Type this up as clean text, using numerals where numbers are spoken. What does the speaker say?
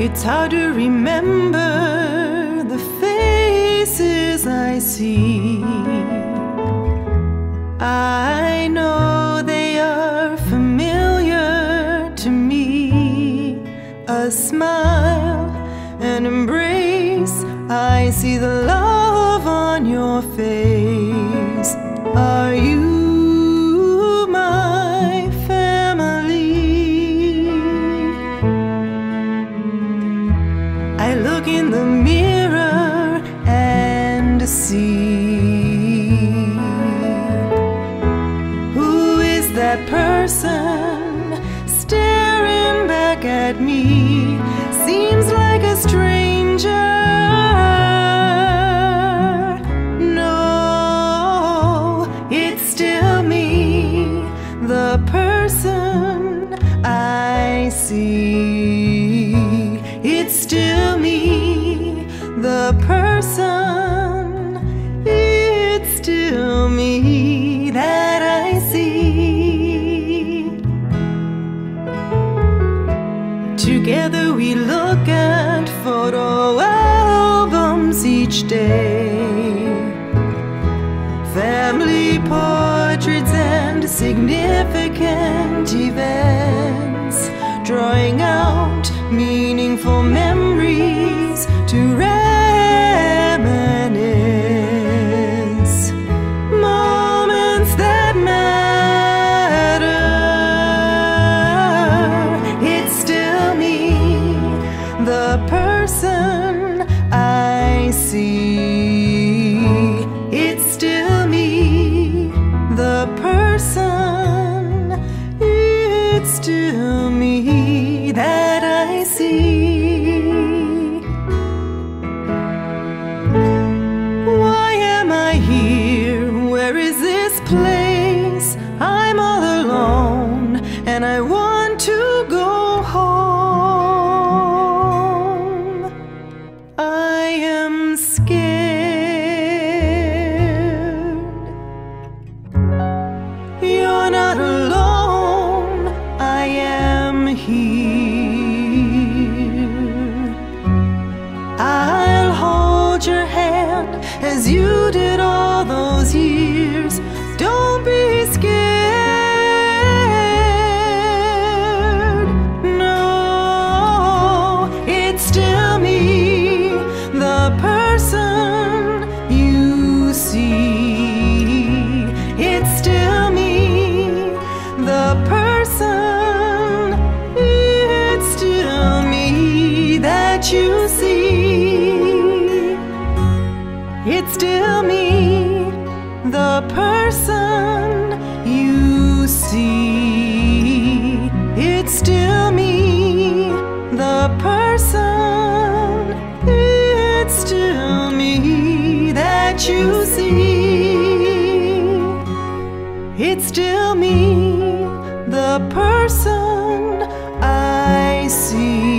It's hard to remember the faces I see. I know they are familiar to me. A smile, an embrace, I see the love on your face. Are you? I look in the mirror and see who is that person staring back at me? Seems like a stranger. No, it's still me, the person I see. It's still me, the person. It's still me that I see. Together we look at photo albums each day, family portraits and significant events, drawing out meaningful memories to reminisce, moments that matter. It's still me, the person I see. It's still me, the person. It's still me that I see. Why am I here? Where is this place? I'm all alone and I want to go home. I am scared. You're not alone. I am here. I'll hold your hand as you did all those years. Don't be scared. No, it's still me, the person you see. It's still me, the person. It's still me that you see. It's still me, the person you see. It's still me, the person. It's still me that you see. It's still me, the person I see.